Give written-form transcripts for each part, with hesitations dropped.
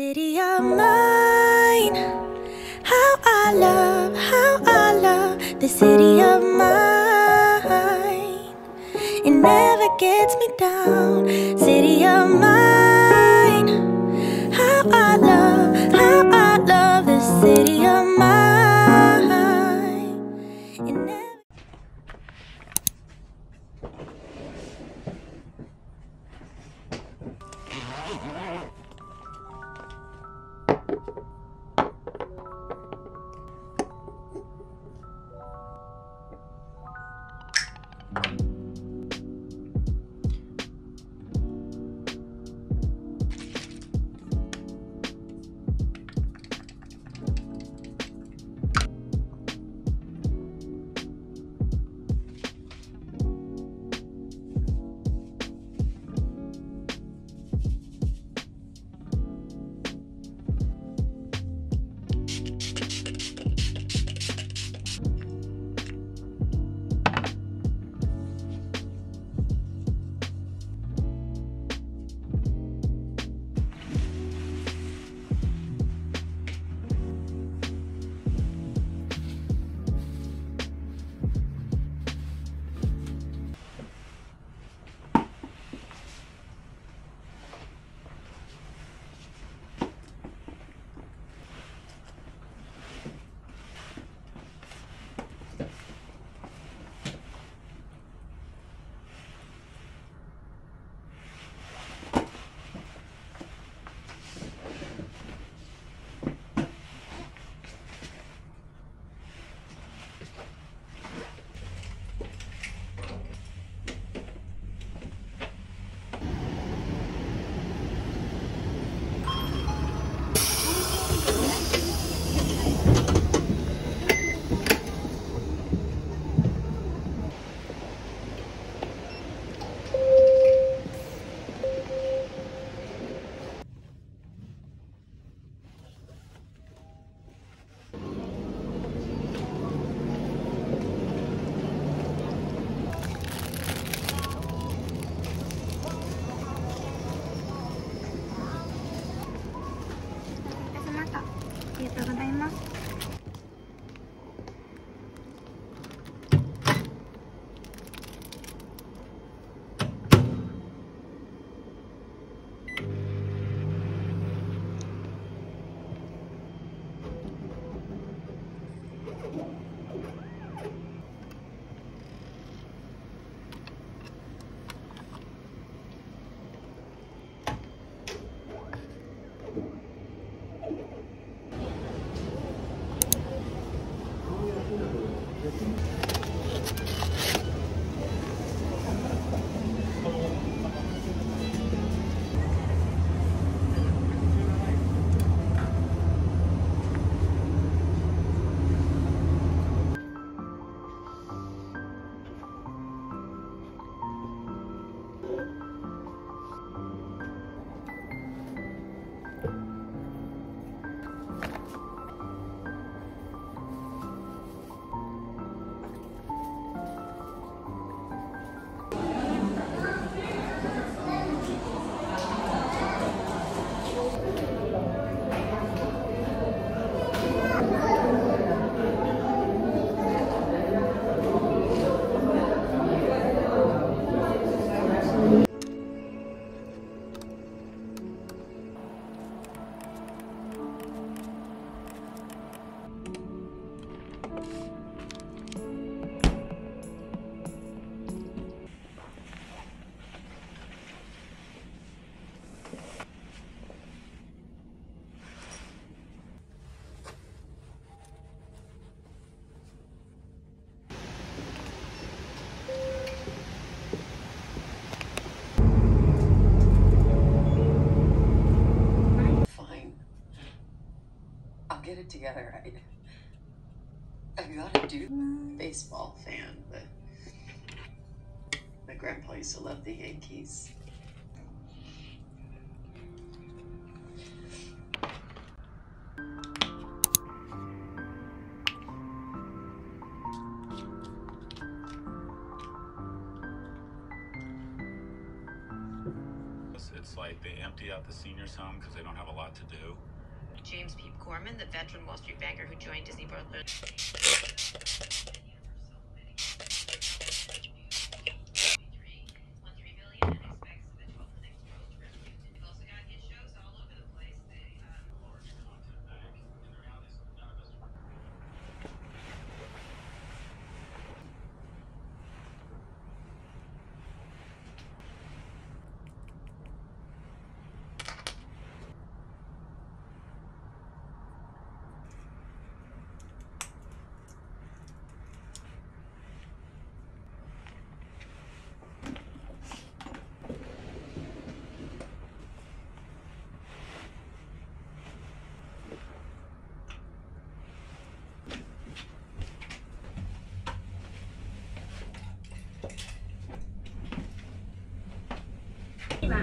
city of mine. How I love, how I love the city of mine. It never gets me down, city of mine. How I love the city of mine. It never... Get it together, right? I gotta do baseball fan, but my grandpa used to love the Yankees. It's like like they empty out the seniors' home because they don't have a lot to do. James P. Corman, the veteran Wall Street banker who joined Disney Brothers. I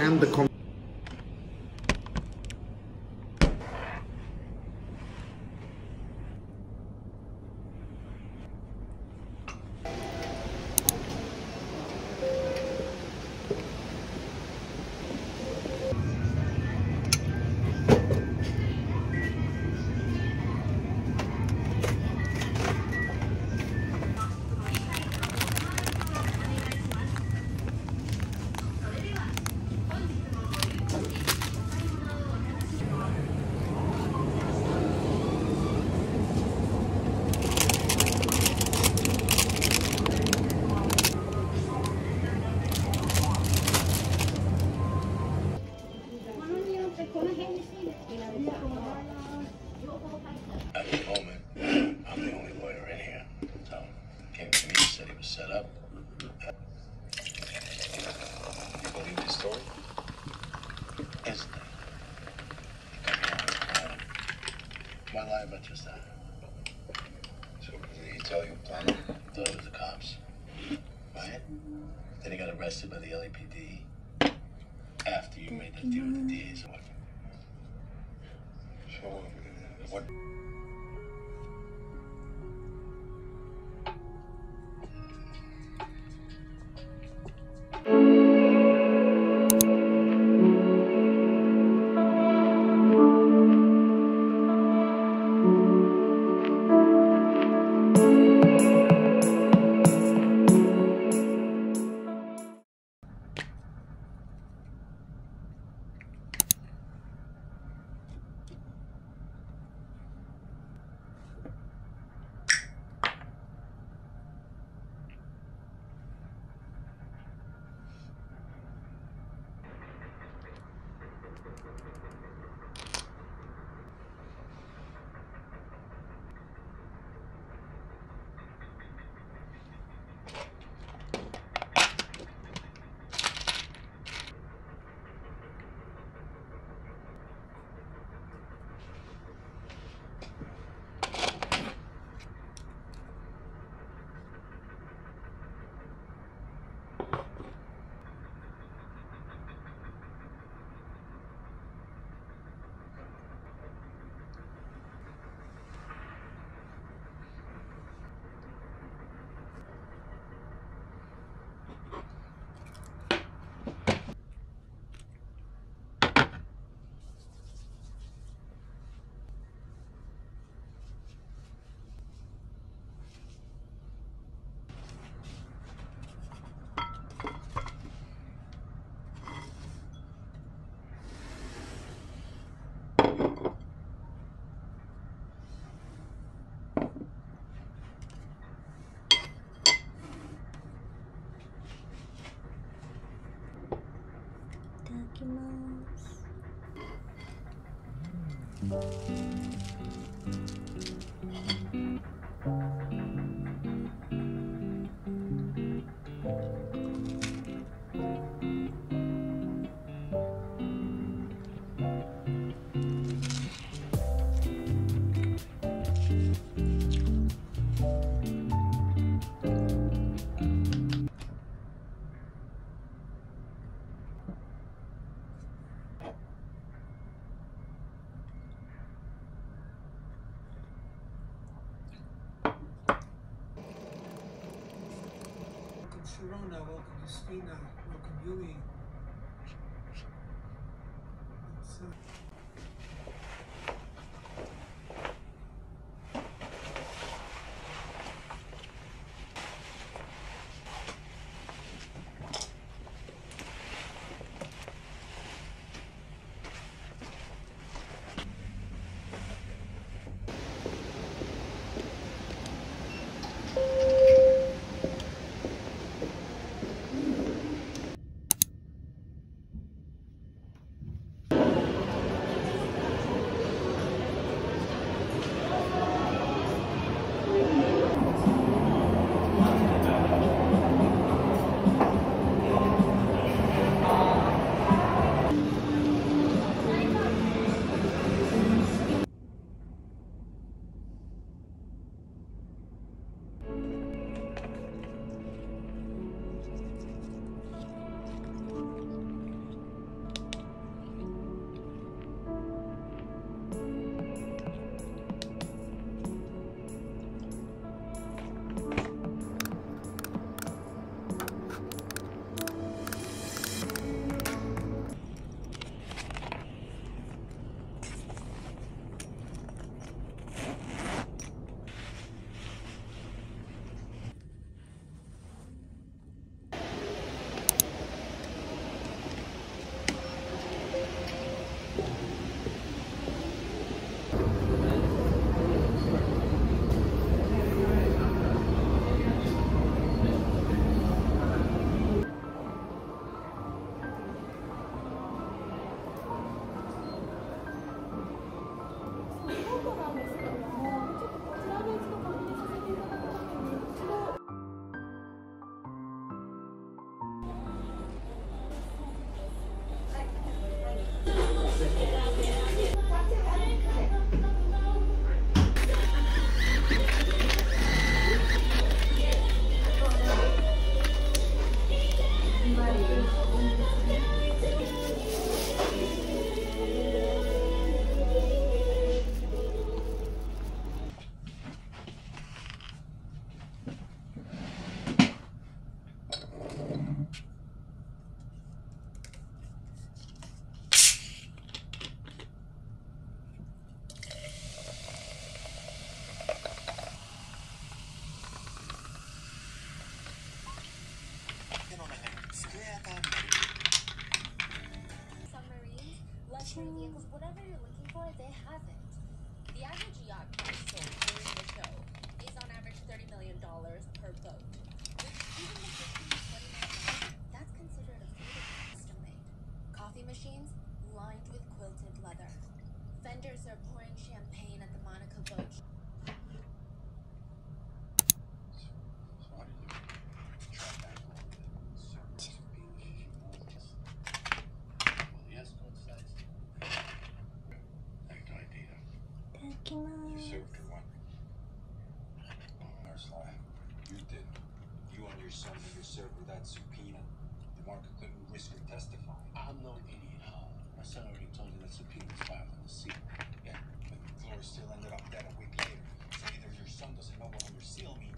am the by the LAPD after you made that deal with the DA's office. So what? Sharona, welcome to Spina, welcome Yui. Vehicles, whatever you're looking for, they have it. The average yacht price sold during the show is on average $30 million per boat, which even the 15 to 29, that's considered a custom made. Coffee machines lined with quilted leather. Vendors are pouring champagne at the Monaco boat. Son, you're served without subpoena. The market couldn't risk her testifying. I'm no idiot, huh? My son already told you that subpoena was filed in the seat. Yeah, but the floor still ended up dead a week later. So either your son doesn't know what under seal means.